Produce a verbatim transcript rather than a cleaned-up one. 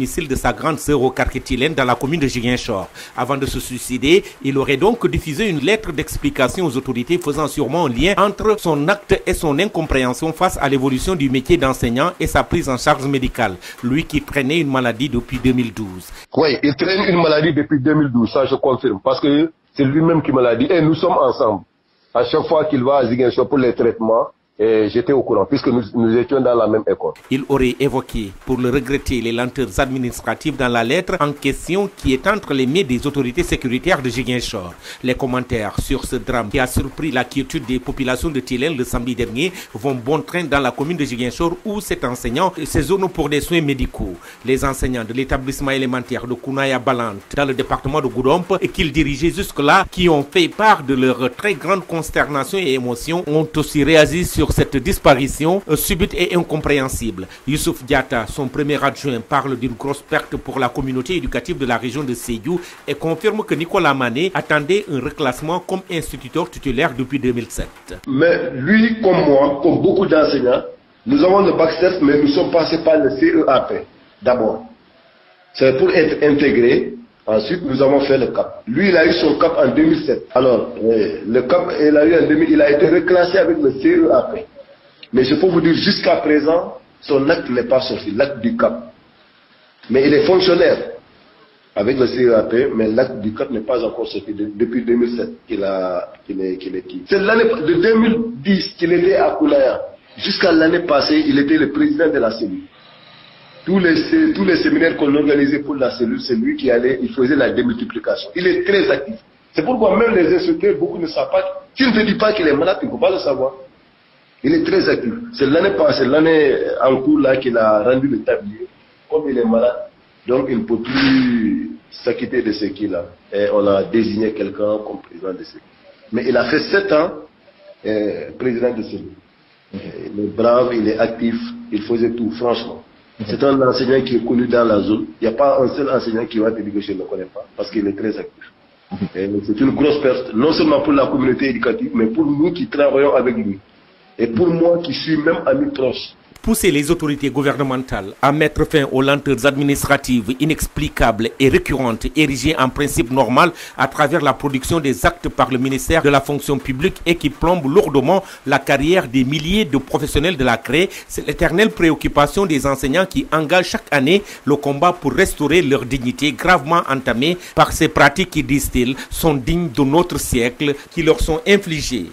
Missile de sa grande sœur au quartier Thilène dans la commune de Ziguinchor. Avant de se suicider, il aurait donc diffusé une lettre d'explication aux autorités faisant sûrement un lien entre son acte et son incompréhension face à l'évolution du métier d'enseignant et sa prise en charge médicale. Lui qui traînait une maladie depuis deux mille douze. Oui, il traîne une maladie depuis deux mille douze, ça je confirme, parce que c'est lui-même qui me l'a dit. Et nous sommes ensemble. À chaque fois qu'il va à Ziguinchor pour les traitements, et j'étais au courant, puisque nous, nous étions dans la même école. Il aurait évoqué, pour le regretter, les lenteurs administratives dans la lettre en question qui est entre les mains des autorités sécuritaires de Ziguinchor. Les commentaires sur ce drame qui a surpris la quiétude des populations de Thilène le samedi dernier vont bon train dans la commune de Ziguinchor où cet enseignant séjourne pour des soins médicaux. Les enseignants de l'établissement élémentaire de Koulaya Balante dans le département de Goudompe et qu'ils dirigeaient jusque-là, qui ont fait part de leur très grande consternation et émotion, ont aussi réagi sur Sur cette disparition euh, subite et incompréhensible. Youssouf Diata, son premier adjoint, parle d'une grosse perte pour la communauté éducative de la région de Seyou et confirme que Nicolas Mané attendait un reclassement comme instituteur titulaire depuis deux mille sept. Mais lui, comme moi, comme beaucoup d'enseignants, nous avons le bac C E P, mais nous sommes passés par le C E A P d'abord. C'est pour être intégré. Ensuite, nous avons fait le C A P. Lui, il a eu son C A P en deux mille sept. Alors, euh, le C A P, il a eu en deux mille, il a été reclassé avec le C R E. Mais je peux vous dire, jusqu'à présent, son acte n'est pas sorti, l'acte du C A P. Mais il est fonctionnaire avec le C R E, mais l'acte du C A P n'est pas encore sorti de, depuis deux mille sept qu'il a, qu'il est, qu'il est. C'est l'année de deux mille dix qu'il était à Koulaya. Jusqu'à l'année passée, il était le président de la cellule. Tous les, tous les séminaires qu'on organisait pour la cellule, c'est lui qui allait, il faisait la démultiplication. Il est très actif. C'est pourquoi même les instructeurs, beaucoup ne savent pas. S'il ne te dit pas qu'il est malade, il ne faut pas le savoir. Il est très actif. C'est l'année passée, l'année en cours là qu'il a rendu le tablier. Comme il est malade, donc il ne peut plus s'acquitter de ce qu'il a. Et on a désigné quelqu'un comme président de cellule. Mais il a fait sept ans euh, président de cellule. Il est brave, il est actif, il faisait tout, franchement. C'est un enseignant qui est connu dans la zone. Il n'y a pas un seul enseignant qui va te dire que je ne le connais pas, parce qu'il est très actif. C'est une grosse perte, non seulement pour la communauté éducative, mais pour nous qui travaillons avec lui. Et pour moi qui suis même ami proche. Pousser les autorités gouvernementales à mettre fin aux lenteurs administratives inexplicables et récurrentes érigées en principe normal à travers la production des actes par le ministère de la fonction publique et qui plombe lourdement la carrière des milliers de professionnels de la C R E, c'est l'éternelle préoccupation des enseignants qui engagent chaque année le combat pour restaurer leur dignité gravement entamée par ces pratiques qui, disent-ils, sont dignes de notre siècle, qui leur sont infligées.